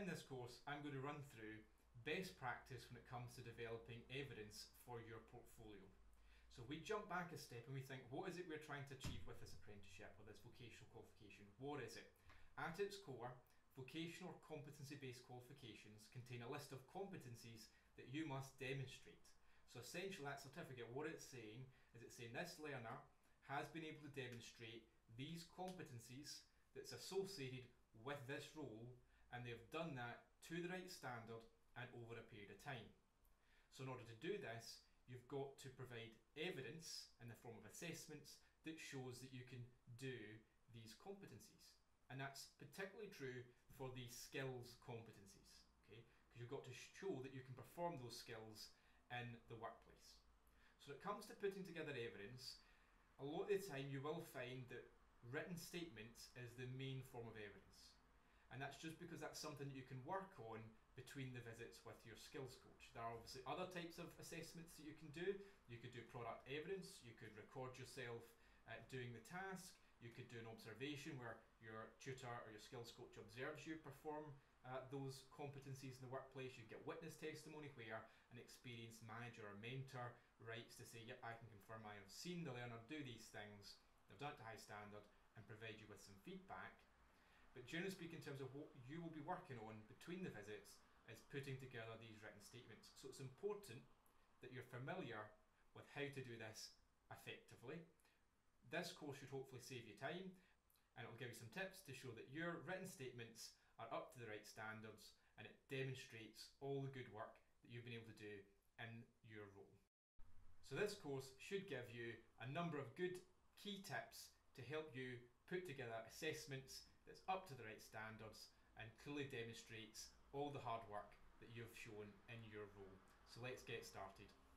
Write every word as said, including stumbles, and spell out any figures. In this course, I'm going to run through best practice when it comes to developing evidence for your portfolio. So we jump back a step and we think, what is it we're trying to achieve with this apprenticeship or this vocational qualification? What is it? At its core, vocational or competency-based qualifications contain a list of competencies that you must demonstrate. So essentially that certificate, what it's saying is it's saying this learner has been able to demonstrate these competencies that's associated with this role, and they've done that to the right standard and over a period of time. So in order to do this, you've got to provide evidence in the form of assessments that shows that you can do these competencies. And that's particularly true for the skills competencies, okay? Because you've got to show that you can perform those skills in the workplace. So when it comes to putting together evidence, a lot of the time you will find that written statements is the main form of evidence. And that's just because that's something that you can work on between the visits with your skills coach. There are obviously other types of assessments that you can do. You could do product evidence, you could record yourself uh, doing the task, you could do an observation where your tutor or your skills coach observes you perform uh, those competencies in the workplace. You get witness testimony where an experienced manager or mentor writes to say, yep, I can confirm I have seen the learner do these things, they've done it to high standard, and provide you with some feedback. But generally speaking, in terms of what you will be working on between the visits is putting together these written statements. So it's important that you're familiar with how to do this effectively. This course should hopefully save you time, and it'll give you some tips to show that your written statements are up to the right standards and it demonstrates all the good work that you've been able to do in your role. So this course should give you a number of good key tips to help you put together assessments that's up to the right standards and clearly demonstrates all the hard work that you've shown in your role. So let's get started.